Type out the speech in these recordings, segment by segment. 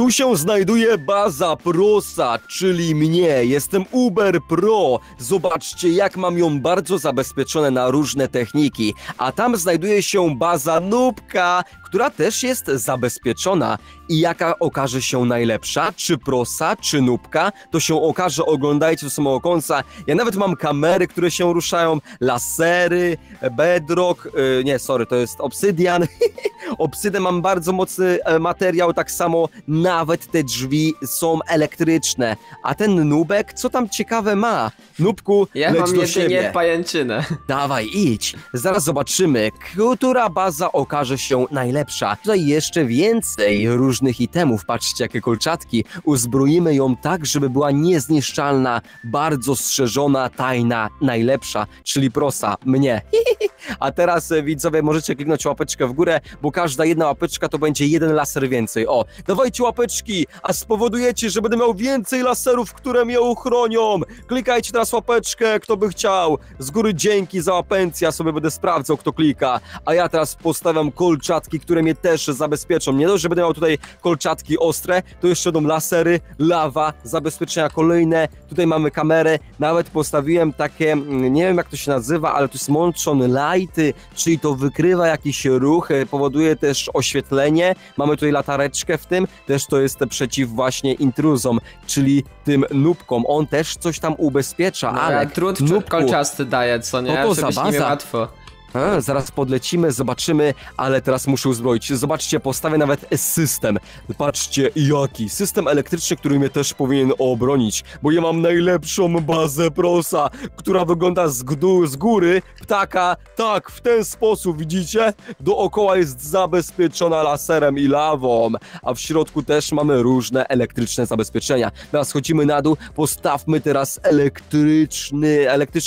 Tu się znajduje baza PROSA, czyli mnie. Jestem Uber Pro. Zobaczcie, jak mam ją bardzo zabezpieczone na różne techniki. A tam znajduje się baza NUBKA, która też jest zabezpieczona. I jaka okaże się najlepsza? Czy PROSA, czy NUBKA? To się okaże, oglądajcie do samego końca. Ja nawet mam kamery, które się ruszają, lasery, bedrock, to jest obsidian. Obsydę mam bardzo mocny materiał, tak samo nawet te drzwi są elektryczne. A ten nubek, co tam ciekawe ma? Nubku, ja mam jedynie pajęczynę. Dawaj, idź. Zaraz zobaczymy, która baza okaże się najlepsza. Tutaj jeszcze więcej różnych itemów. Patrzcie, jakie kolczatki. Uzbroimy ją tak, żeby była niezniszczalna, bardzo strzeżona, tajna, najlepsza, czyli PROSA, mnie. A teraz, widzowie, możecie kliknąć łapeczkę w górę, bo każda jedna łapeczka to będzie jeden laser więcej. O, dawajcie łapeczki, a spowodujecie, że będę miał więcej laserów, które mnie uchronią. Klikajcie teraz łapeczkę, kto by chciał. Z góry dzięki za łapencję, ja sobie będę sprawdzał, kto klika. A ja teraz postawiam kolczatki, które mnie też zabezpieczą. Nie dość, że będę miał tutaj kolczatki ostre, to jeszcze będą lasery, lawa, zabezpieczenia kolejne. Tutaj mamy kamerę, nawet postawiłem takie, nie wiem jak to się nazywa, ale to jest motion lighty, czyli to wykrywa jakieś ruchy, powoduje też oświetlenie, mamy tutaj latareczkę w tym, też to jest przeciw właśnie intruzom, czyli tym nubkom, on też coś tam ubezpiecza, no, ale trud kolczasty daje, co nie, to żebyś nie miał łatwo. A, zaraz podlecimy, zobaczymy, ale teraz muszę uzbroić. Zobaczcie, postawię nawet system. Patrzcie, jaki system elektryczny, który mnie też powinien obronić, bo ja mam najlepszą bazę PROSA, która wygląda z góry ptaka. Tak, w ten sposób, widzicie? Dookoła jest zabezpieczona laserem i lawą, a w środku też mamy różne elektryczne zabezpieczenia. Teraz chodzimy na dół, postawmy teraz elektryczne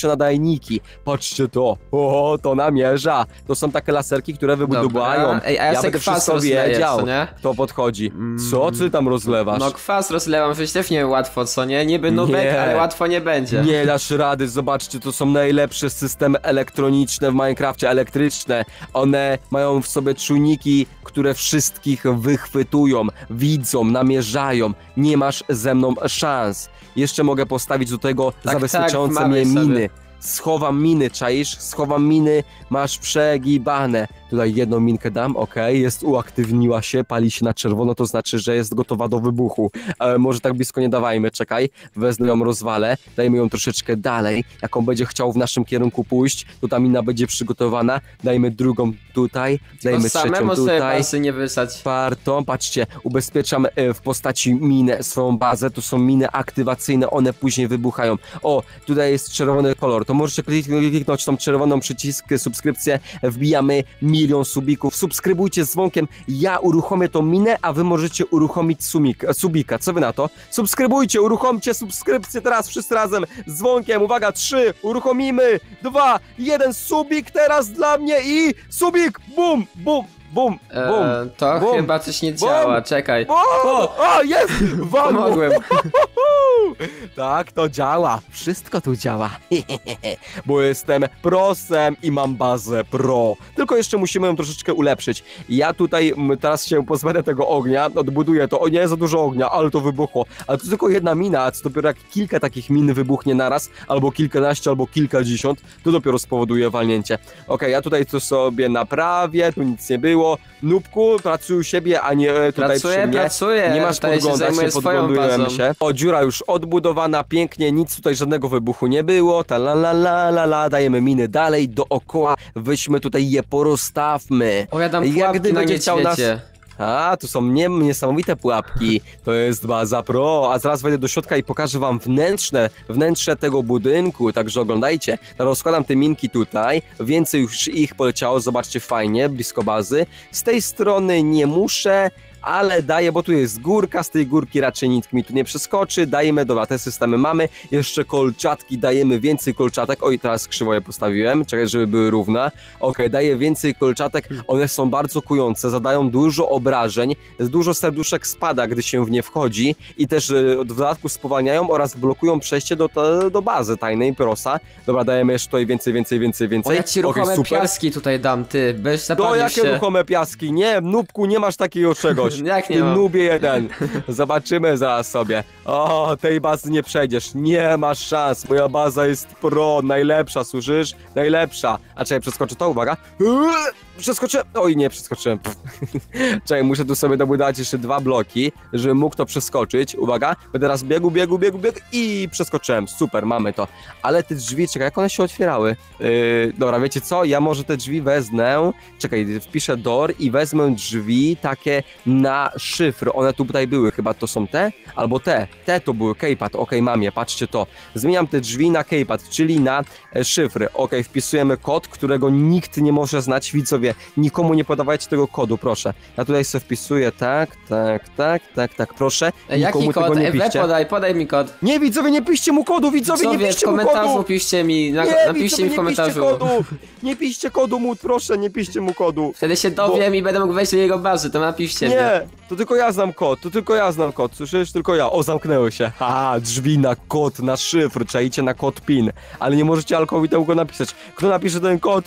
nadajniki. Patrzcie to, o, to nam mierza. To są takie laserki, które wybudowają. Ej, a ja bym wszystko wiedział, co nie? To podchodzi. Co ty tam rozlewasz? No kwas rozlewam, przecież też nie łatwo, co nie? Niby nubek, ale łatwo nie będzie. Nie dasz rady, zobaczcie, to są najlepsze systemy elektroniczne w Minecrafcie, elektryczne. One mają w sobie czujniki, które wszystkich wychwytują, widzą, namierzają. Nie masz ze mną szans. Jeszcze mogę postawić do tego tak, zabezpieczające mnie miny. Schowam miny, czaisz? Schowam miny, masz przegibane. Tutaj jedną minkę dam, okej, jest, uaktywniła się, pali się na czerwono, to znaczy, że jest gotowa do wybuchu. Może tak blisko nie dawajmy, czekaj, wezmę ją, rozwalę, dajmy ją troszeczkę dalej, jaką będzie chciał w naszym kierunku pójść, to ta mina będzie przygotowana, dajmy drugą tutaj, dajmy trzecią tutaj, czwartą, patrzcie, ubezpieczam w postaci minę, swoją bazę, to są miny aktywacyjne, one później wybuchają. O, tutaj jest czerwony kolor, to możecie kliknąć tą czerwoną przycisk, subskrypcję, wbijamy 1 milion subików, subskrybujcie z dzwonkiem, ja uruchomię tą minę, a wy możecie uruchomić subika, co wy na to? Subskrybujcie, uruchomcie subskrypcję teraz wszyscy razem z dzwonkiem, uwaga, 3, uruchomimy, 2, 1, subik teraz dla mnie i subik, bum, bum. Bum, bum, to bum, chyba coś nie działa, bum, czekaj. Bum, o, jest! Pomogłem. Tak, to działa. Wszystko tu działa. Bo jestem prosem i mam bazę pro. Tylko jeszcze musimy ją troszeczkę ulepszyć. Ja tutaj teraz się pozbędę tego ognia, odbuduję to. O, nie za dużo ognia, ale to wybuchło. Ale to tylko jedna mina, a co dopiero jak kilka takich min wybuchnie naraz, albo kilkanaście, albo kilkadziesiąt, to dopiero spowoduje walnięcie. Okej, ja tutaj to sobie naprawię, tu nic nie było. Nubku, pracuj u siebie, a nie tutaj przy mnie. Nie masz podglądać, nie podglądujemy się. O, dziura już odbudowana, pięknie, nic tutaj żadnego wybuchu nie było. Ta la, dajemy miny dalej, dookoła, weźmy tutaj je porozstawmy. O, ja dam pułapki, jak gdyby nie chciał nas... A, tu są niesamowite pułapki. To jest baza pro. A zaraz wejdę do środka i pokażę wam wnętrze tego budynku. Także oglądajcie. Rozkładam te minki tutaj. Więcej już ich poleciało. Zobaczcie, fajnie, blisko bazy. Z tej strony nie muszę, ale daję, bo tu jest górka, z tej górki raczej nikt mi tu nie przeskoczy, dajemy, dobra, te systemy mamy, jeszcze kolczatki, dajemy więcej kolczatek, oj, teraz krzywo je postawiłem, czekaj, żeby były równe, okej, daję więcej kolczatek, one są bardzo kujące, zadają dużo obrażeń, dużo serduszek spada, gdy się w nie wchodzi i też w dodatku spowalniają oraz blokują przejście do bazy tajnej PROSA, dobra, dajemy jeszcze tutaj więcej. O, ja ci ruchome piaski tutaj dam, ty, bez zabawisz się. Jakie ruchome piaski, nie, Nubku, nie masz takiego czegoś. już. Jak nie mam? Nubie jeden. Zobaczymy zaraz sobie. O, tej bazy nie przejdziesz. Nie masz szans. Moja baza jest pro. Najlepsza, słyszysz? Najlepsza. A czekaj, przeskoczę to, uwaga. Przeskoczyłem. Oj, nie przeskoczyłem. Czekaj, muszę tu sobie dobudować jeszcze 2 bloki, żebym mógł to przeskoczyć. Uwaga. Będę teraz biegł i przeskoczyłem. Super, mamy to. Ale te drzwi, czekaj, jak one się otwierały? Dobra, wiecie co? Ja może te drzwi wezmę. Czekaj, wpiszę door i wezmę drzwi takie na szyfr. One tu tutaj były, chyba to są te? Albo te. Te to były, keypad. Okej, mam je, patrzcie to. Zmieniam te drzwi na keypad, czyli na szyfry. Okej, wpisujemy kod, którego nikt nie może znać. Widzowie, nikomu nie podawajcie tego kodu, proszę. Ja tutaj sobie wpisuję, tak, proszę. Nikomu jaki kod? Podaj mi kod. Nie, widzowie, nie piszcie mu kodu, widzowie nie piszcie mu kodu. W komentarzu piszcie mi, napiszcie mi w komentarzu. Nie piszcie kodu mu, proszę, nie piszcie mu kodu. Wtedy się dowiem i będę mógł wejść do jego bazy, to napiszcie. Nie, to tylko ja znam kod, słyszysz? Tylko ja. O, zamknęły się. Ha, drzwi na kod, na szyfr, czajcie na kod PIN. Ale nie możecie Alkowi tego napisać. Kto napisze ten kod,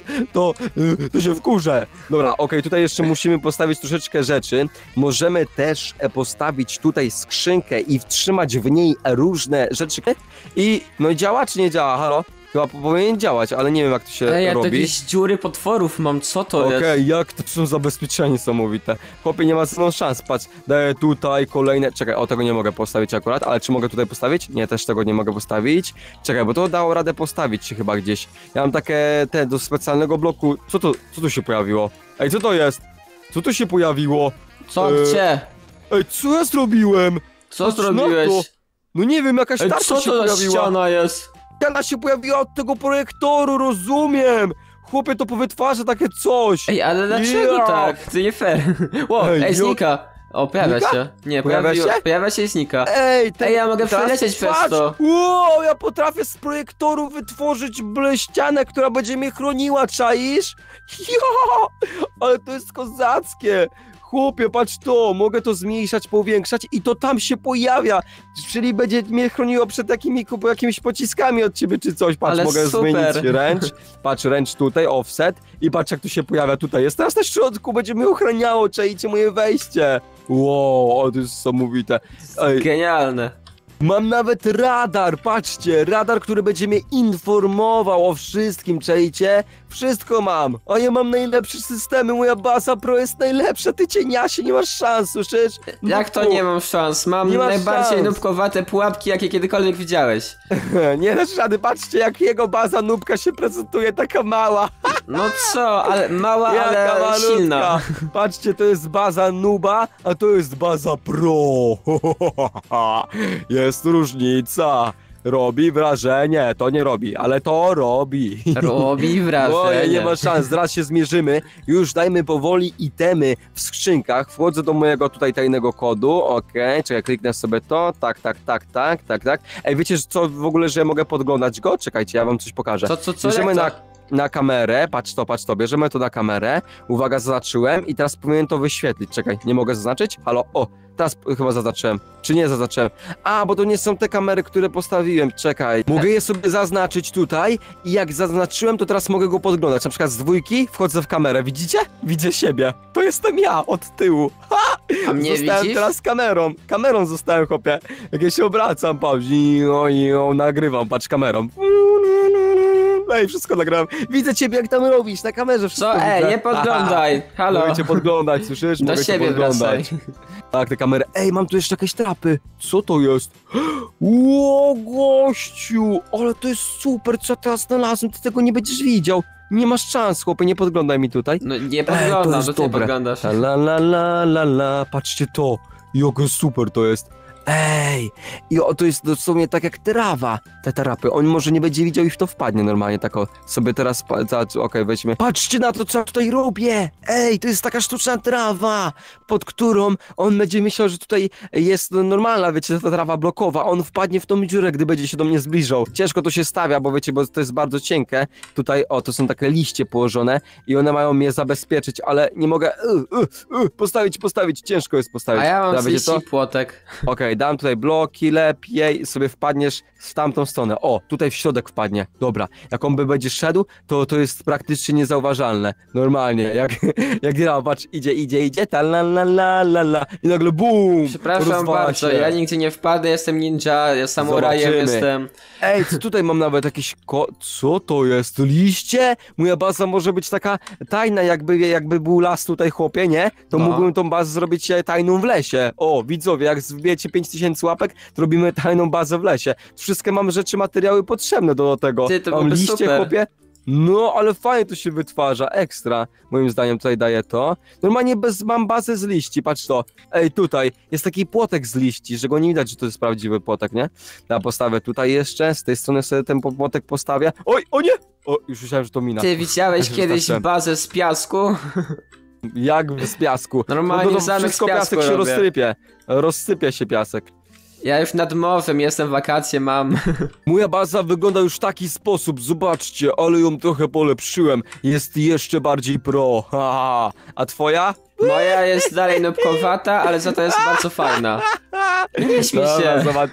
to się wkurzę. Dobra, okej, tutaj jeszcze musimy postawić troszeczkę rzeczy. Możemy też postawić tutaj skrzynkę i wtrzymać w niej różne rzeczy. I no działa czy nie działa, halo? Chyba powinien działać, ale nie wiem jak to się robi. Ja jakieś dziury potworów mam, co to jest? Okej, jak to są zabezpieczenia niesamowite. Chłopie, nie ma żadną szans, patrz, daję tutaj kolejne... Czekaj, o tego nie mogę postawić akurat, ale czy mogę tutaj postawić? Nie, też tego nie mogę postawić. Czekaj, bo to dało radę postawić się chyba gdzieś. Ja mam takie, te do specjalnego bloku... Co tu się pojawiło? Ej, co to jest? Co tu się pojawiło? Co, gdzie? Ej, co ja zrobiłem? Co zrobiłeś? No nie wiem, jakaś tarcza się pojawiła. Ej, co to za ściana jest? Ściana się pojawiła od tego projektoru, rozumiem! Chłopie, to powytwarza takie coś! Ej, ale dlaczego tak? To nie fair. Wow, ej, znika! O, pojawia się. Nie, pojawia się i znika. Ej, ja mogę przelecieć przez to. Wow, ja potrafię z projektoru wytworzyć ścianę, która będzie mnie chroniła, czaisz? Jo! Ale to jest kozackie! Chłopie, patrz to, mogę to zmniejszać, powiększać i to tam się pojawia, czyli będzie mnie chroniło przed jakimiś pociskami od ciebie czy coś. Patrz, ale mogę zmienić ręcz, patrz, ręcz tutaj, offset i patrz jak to się pojawia tutaj, jest teraz na środku, będzie mnie ochraniało, czajcie moje wejście. Wow, o, to jest niesamowite. Ej. Genialne. Mam nawet radar, patrzcie, radar, który będzie mnie informował o wszystkim, czajcie? Wszystko mam, a ja mam najlepsze systemy, moja baza pro jest najlepsza, ty cieniasie, nie masz szans, słyszysz? Nubku. Jak to nie mam szans? Mam najbardziej nubkowate pułapki, jakie kiedykolwiek widziałeś. Nie dasz rady, patrzcie jak jego baza nubka się prezentuje, taka mała. No co, ale mała, ale silna. Patrzcie, to jest baza nuba, a to jest baza pro. Jest różnica. Robi wrażenie. To nie robi, ale to robi. Robi wrażenie. Oje, nie ma szans. Zaraz się zmierzymy. Już dajmy powoli itemy w skrzynkach. Wchodzę do mojego tutaj tajnego kodu. Okej, czekaj, kliknę sobie to. Tak. Ej, wiecie co w ogóle, że mogę podglądać go? Czekajcie, ja wam coś pokażę. Co? Bierzemy na kamerę. Patrz to. Bierzemy to na kamerę. Uwaga, zaznaczyłem i teraz powinien to wyświetlić. Czekaj, nie mogę zaznaczyć? Halo, o. Teraz chyba zaznaczyłem, czy nie zaznaczyłem? A, bo to nie są te kamery, które postawiłem, czekaj. Mogę je sobie zaznaczyć tutaj i jak zaznaczyłem, to teraz mogę go podglądać. Na przykład z 2 wchodzę w kamerę, widzicie? Widzę siebie, to jestem ja od tyłu. Ha! A mnie zostałem widzisz? Teraz kamerą zostałem, chłopie. Jak ja się obracam, patrz, nagrywam, patrz, kamerą. No i wszystko nagrałem. Widzę ciebie, jak tam robisz, na kamerze wszystko. Co? Nie podglądaj, halo. Mogę cię podglądać, słyszysz? Mogę cię podglądać. Tak, te kamery. Ej, mam tu jeszcze jakieś trapy. Co to jest? Ło, gościu! Ale to jest super, co ja teraz znalazłem, ty tego nie będziesz widział. Nie masz szans, chłopie, nie podglądaj mi tutaj. No nie podglądam, że ty podglądasz. La, patrzcie to. Jakie super to jest. Ej, i to jest dosłownie tak jak trawa, te tarapy. On może nie będzie widział i w to wpadnie normalnie, tak o, sobie teraz, okej, weźmy. Patrzcie na to, co ja tutaj robię! Ej, to jest taka sztuczna trawa, pod którą on będzie myślał, że tutaj jest normalna, wiecie, ta trawa blokowa. On wpadnie w tą dziurę, gdy będzie się do mnie zbliżał. Ciężko to się stawia, bo wiecie, bo to jest bardzo cienkie. Tutaj, o, to są takie liście położone i one mają mnie zabezpieczyć, ale nie mogę postawić, ciężko jest postawić. A ja mam 30 płotek. Okej. Słuchaj, dam tutaj bloki, lepiej sobie wpadniesz w tamtą stronę. O, tutaj w środek wpadnie. Dobra, jak on by będzie szedł, to jest praktycznie niezauważalne. Normalnie, jak ja, patrz, idzie, ta la i nagle bum! Przepraszam bardzo, ja nigdzie nie wpadę, jestem ninja, ja samurajem jestem. Ej, co tutaj mam nawet jakiś co to jest? Liście? Moja baza może być taka tajna, jakby był las tutaj, chłopie, nie? To mógłbym tą bazę zrobić tajną w lesie. O, widzowie, jak zbijecie 5000 łapek, to robimy tajną bazę w lesie. Wszystkie mamy rzeczy, materiały potrzebne do tego. Ty, to mam liście, super. Chłopie. No, ale fajnie to się wytwarza, ekstra. Moim zdaniem tutaj daje to. Normalnie mam bazę z liści, patrz to. Ej, tutaj jest taki płotek z liści, że go nie widać, że to jest prawdziwy płotek, nie? Ja postawię tutaj jeszcze, z tej strony sobie ten płotek postawię. Oj, o nie! O, już myślałem, że to mina. Ty widziałeś kiedyś bazę z piasku? Jak z piasku? Normalnie to wszystko piasek się rozsypie. Rozsypia się piasek. Ja już nad morzem jestem, wakacje mam. Moja baza wygląda już w taki sposób, zobaczcie, ale ją trochę polepszyłem. Jest jeszcze bardziej pro, haha. A twoja? Moja jest dalej nubkowata, ale za to jest bardzo fajna. Nie śmiej się. Dobra,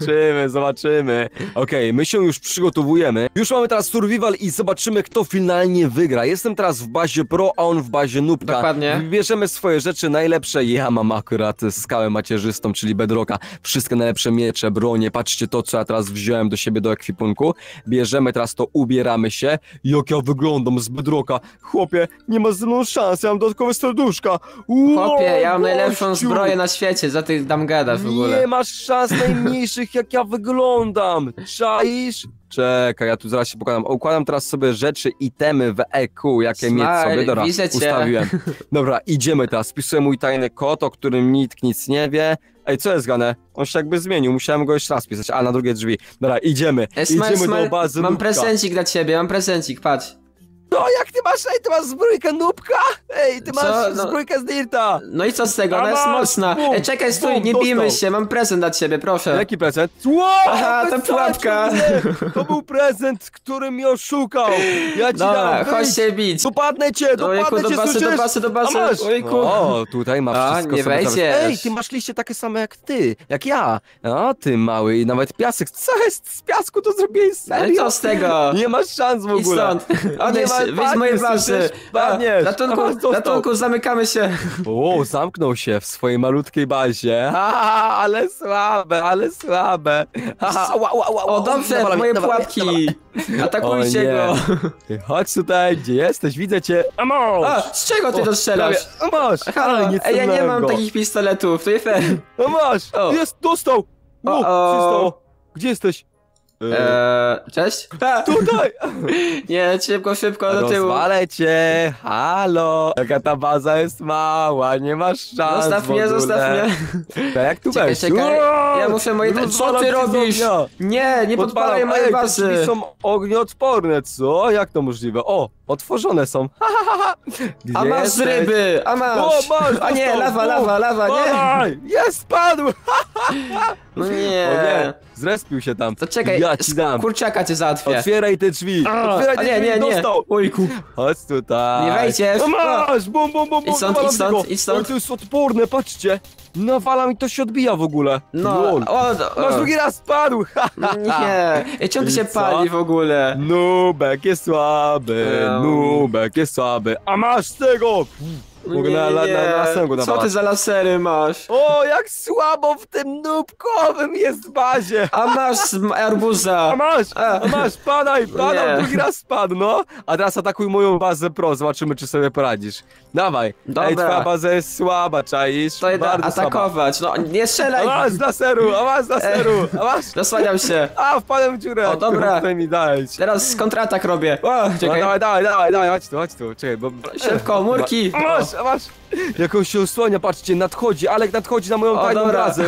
zobaczymy. Okej, my się już przygotowujemy. Już mamy teraz survival i zobaczymy, kto finalnie wygra. Jestem teraz w bazie pro, a on w bazie nubka. Dokładnie. Bierzemy swoje rzeczy najlepsze. Ja mam akurat skałę macierzystą, czyli bedrocka. Wszystkie najlepsze miecze, bronie. Patrzcie to, co ja teraz wziąłem do siebie do ekwipunku. Bierzemy teraz to, ubieramy się. Jak ja wyglądam z bedrocka. Chłopie, nie ma ze mną szans, ja mam dodatkowe serduszka. Chłopie, ja mam najlepszą zbroję na świecie, za tych dam gadasz w ogóle. Nie masz szans najmniejszych, jak ja wyglądam. Czaisz? Czekaj, ja tu zaraz się pokazam. Układam teraz sobie rzeczy, itemy w EQ, jakie mieć sobie. Dobra, ustawiłem. Dobra, idziemy teraz. Wpisuję mój tajny kod, o którym nikt nic nie wie. Ej, co jest grane? On się jakby zmienił, musiałem go jeszcze raz pisać. A, na drugie drzwi. Dobra, idziemy. Idziemy do bazy. Mam prezencik dla ciebie, mam prezencik, patrz. No jak ty masz, ej, ty masz zbrójkę nubka? Ej, ty masz zbrójkę z dirta. No i co z tego, ona jest mocna. Ej, czekaj, stój, nie bijmy się, mam prezent dla ciebie, proszę. Jaki prezent? Aha, ta pułapka. To był prezent, który mnie oszukał. Ja ci dam, chodź się bić. Dopadnę cię, słyszysz? Do basy. O, tutaj masz wszystko. Nie wejdzie. Ej, ty masz liście takie same jak ty, jak ja. O, ty mały, i nawet piasek. Co jest z piasku, to zrobiłeś serio? Ale co z tego? Nie masz szans w ogóle. I stąd. Wyjdź moje bazy! Ratunku, zamykamy się! O, zamknął się w swojej malutkiej bazie. Ha, ale słabe, Ha, o, dobrze, moje pułapki! Atakujcie go! Chodź tutaj, gdzie jesteś, widzę cię. A masz! A, z czego ty dostrzelasz? A masz! Ej, ja nie mam takich pistoletów, to nie fair. A masz! Jest, dostał! O, gdzie jesteś? Cześć? Tutaj! Nie, szybko do tyłu. Rozwalę cię, halo! Jaka ta baza jest mała, nie masz szans. Zostaw mnie. Tak jak tu weź. Czekaj. Ja muszę moje... Co ty robisz? Nie podpalaj mojej bazy. Te drzwi są ognioodporne, co? Jak to możliwe? O, otworzone są. A masz jesteś? Ryby, a masz. O, masz. A nie, lawa, nie. Jest, padł. No nie. O nie, zrespił się tam. To czekaj, ja ci dam. Kurczaka cię załatwię. Otwieraj te drzwi. Otwieraj te drzwi, dostał. Ojku. Chodź tutaj. Nie wejdziesz. A masz, bum. Idź stąd. To jest odporne, patrzcie. Nawala mi, to się odbija w ogóle. No, masz drugi raz, padł. Nie, czemu ty się pali w ogóle? Nubek jest słaby, a masz tego! Mogę na co ty za lasery masz? O, jak słabo w tym nubkowym jest bazie. A masz arbuza. A masz, padaj, drugi raz spadł, no. A teraz atakuj moją bazę pro, zobaczymy, czy sobie poradzisz. Dawaj. Dobra. Ej, twoja baza jest słaba, czaisz? To jest atakować, no nie strzelaj. A masz z laseru, Zasłaniam się. A, wpadłem w dziurę. O, dobra. Mi dałeś. Teraz kontratak robię. O, czekaj. No, dawaj, chodź tu, czekaj, bo... Szybko, murki. Masz. Jak on się osłania, patrzcie, nadchodzi na moją tajną bazę.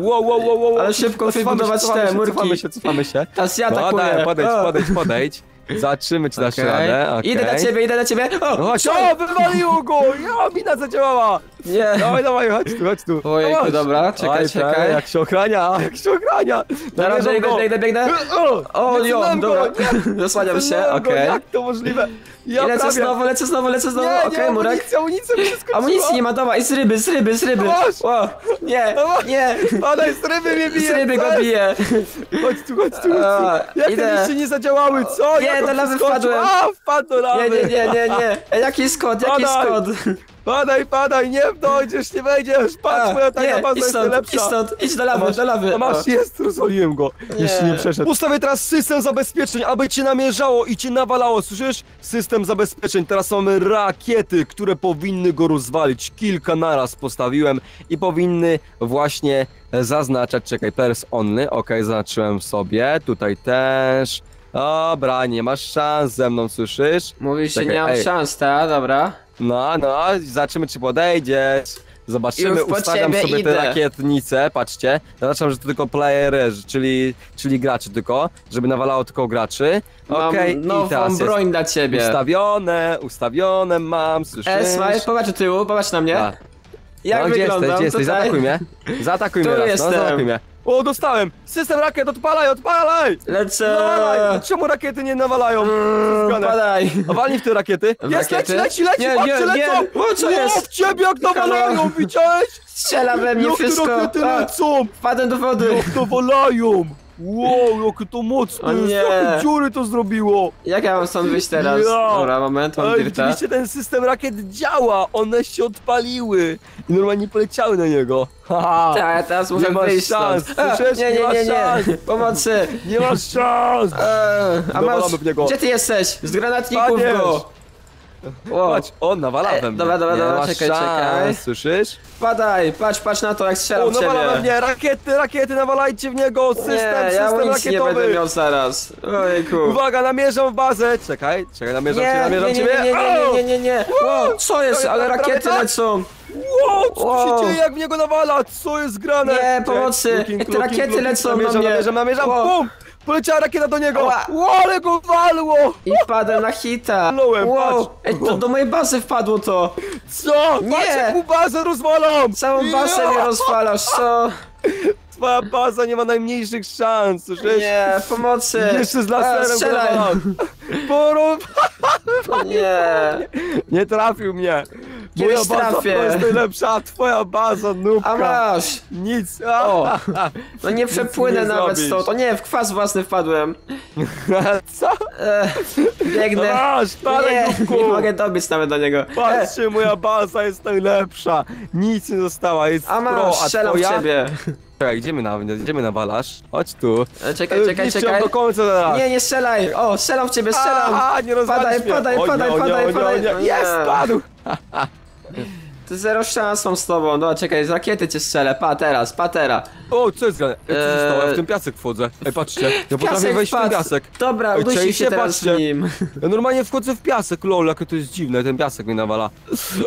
Wow. Ale szybko wybudować te murki. Cofamy się. Teraz ja tak powiem. Podejdź. Zatrzymy cię, dasz radę. Idę na ciebie. O, wywaliło go! Ja, mina zadziałała. Nie! Dawaj, dawaj, chodź tu! Ojejku, chodź. Dobra, czekaj, oj, czekaj. Jak się ochrania, Na razie biegnę! O, jo, dobra, zasłaniam się, okej. Okay. Jak to możliwe? Ja i lecę znowu, lecę znowu, okej, okay, murek. Amunicja mi się skończyła. Amunicji nie ma, dawaj, z ryby. O, nie! Ona z ryby mnie bije! Z ryby go bije! Chodź tu! Jakie liście nie zadziałały, co? Nie, do lawy wpadłem! A, wpadł do lawy! Nie! Jaki skod? Padaj, nie dojdziesz, nie wejdziesz, patrz, moja tajna baza jest najlepsza. Idź do lawy, masz, jest, rozwaliłem go, jeśli nie przeszedł. Ustawię teraz system zabezpieczeń, aby cię namierzało i cię nawalało, słyszysz? System zabezpieczeń, teraz mamy rakiety, które powinny go rozwalić, kilka naraz postawiłem i powinny właśnie zaznaczać, czekaj, players only, okej, zaznaczyłem sobie, tutaj też. Dobra, nie masz szans ze mną, słyszysz? Mówisz, że nie mam szans, ta, dobra. No, zobaczymy, czy podejdziesz. Zobaczymy, ustawiam sobie te rakietnice, patrzcie. Zaznaczam, że to tylko playerzy, czyli graczy tylko, żeby nawalało tylko graczy. Okej, i teraz broń dla ciebie. Ustawione mam, słyszysz? Smile, popatrz do tyłu, popatrz na mnie. Jak wyglądam? Gdzie jesteś? Zaatakuj mnie. O, dostałem! System rakiet, odpalaj! Lecę! Nawalaj. Czemu rakiety nie nawalają? Odpadaj! Walnij w te rakiety! Jest, leci! Nie, w ciebie jak nawalają, widziałeś? Strzela we mnie wszystko! Jak te rakiety lecą! Wpadłem do wody! Jak nawalają! Wow, jakie to mocne! Jakie dziury to zrobiło! Jak ja mam stąd wyjść teraz? Dobra, moment, mam dirta. Oczywiście ten system rakiet działa! One się odpaliły! I normalnie poleciały na niego! Haha! Tak, ja teraz muszę wyjść stąd! Nie! Pomocy! Nie masz szans! A masz... Gdzie ty jesteś? Z granatników go! Patrz, on nawala we mnie. Dobra, czekaj. Słyszysz? Padaj, patrz na to, jak strzelam ciebie. Nawala we mnie, rakiety, nawalajcie w niego, system rakietowy. Nie będę miał zaraz. Ojejku. Uwaga, namierzam w bazę. Czekaj, namierzam ciebie. Nie. Co jest, ale rakiety lecą. Co się dzieje, jak w niego nawala? Co jest grane? Nie, pomocy, te rakiety lecą na mnie. Namierzam, bum. Poleciała rakieta do niego! Wow, ale go walło! I wpadłem na hita! Wow. Ej, to do mojej bazy wpadło to! Co? Nie! Mu bazę rozwalam! Całą bazę nie rozwalasz, co? Twoja baza nie ma najmniejszych szans, słyszysz? Nie, pomocy! Jeszcze z laserem strzelam! Nie! Nie trafił mnie! Moja baza to jest najlepsza, twoja baza, NUBKA. A masz! Nic! No nie przepłynę nawet stąd, o nie, w kwas własny wpadłem. Co? Biegnę. Nie mogę dobić nawet do niego. Patrzcie, moja baza jest najlepsza. Nic nie została, jest pro, a twoja... A masz, strzelam w ciebie. Czekaj, gdzie mnie nawalasz? Chodź tu. Czekaj. Do końca teraz. Nie strzelaj! O, strzelam w ciebie, strzelam! Nie rozwalisz mnie. Padaj. Jest, padł! To zero szans mam z tobą, no czekaj, z rakiety cię strzelę, patera. O, co jest grane? Co się stało? Ja w ten piasek wchodzę. Ej, patrzcie, ja potrafię wejść w ten piasek. Dobra, udusił się teraz w nim. Ja normalnie wchodzę w piasek, lol, jakie to jest dziwne, ten piasek mnie nawala.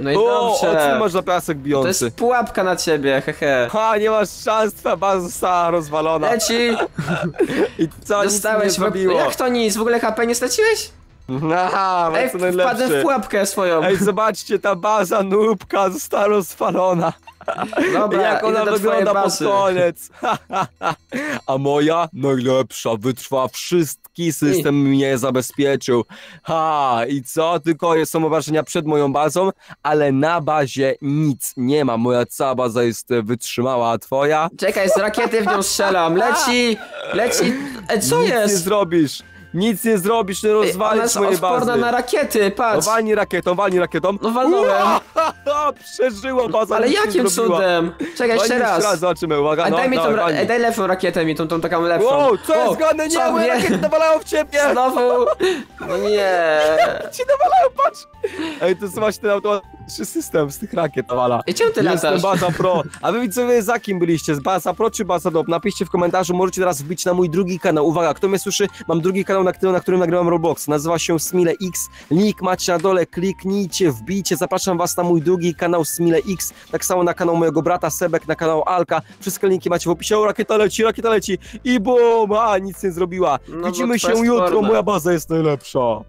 No i dobrze. O, co masz za piasek bijący? To jest pułapka na ciebie, hehe. Ha, nie masz szans, twoja baza została rozwalona. Leci! I co, dostałeś, jak to nic, w ogóle HP nie straciłeś? Aha, ej, wpadłem w pułapkę swoją. Ej, zobaczcie, ta baza NUBKA została rozwalona. Dobra, jak ona wygląda pod koniec. A moja najlepsza, wytrwa, wszystki system mnie zabezpieczył. I co? Tylko są obrażenia przed moją bazą, ale na bazie nic nie ma. Moja cała baza jest wytrzymała, a twoja? Czekaj, z rakiety w nią strzelam. Leci. Ej, co jest? Nic nie zrobisz. Nie rozwalisz mojej bazy. Ona jest odporna na rakiety, patrz. No walnij rakietą. No walnąłem. Przeżyła baza. Ale jakim cudem? Czekaj, jeszcze raz zobaczymy, uwaga. A daj mi tą, daj lewą rakietę mi, tą taką lewą. Wow, co jest grane? Nie, moje rakiety nawalają w ciebie. Znowu. No nie. Ci nawalają, patrz. Ej, to jest właśnie ten automatyczny system z tych rakiet nawala. I czemu ty latasz? Jestem baza pro. A wy widzowie, za kim byliście? Z baza pro czy baza dop? Napiszcie w komentarzu, możecie teraz wbić na mój drugi kanał. Uwaga, kto mnie słyszy, mam drugi kanał, na którym nagrywam Roblox, nazywa się Smile X, link macie na dole, kliknijcie, wbijcie, zapraszam was na mój drugi kanał Smile X, tak samo na kanał mojego brata Sebek, na kanał ALKA, wszystkie linki macie w opisie. O, rakieta leci i bum, nic nie zrobiła. Widzimy się jutro, moja baza jest najlepsza.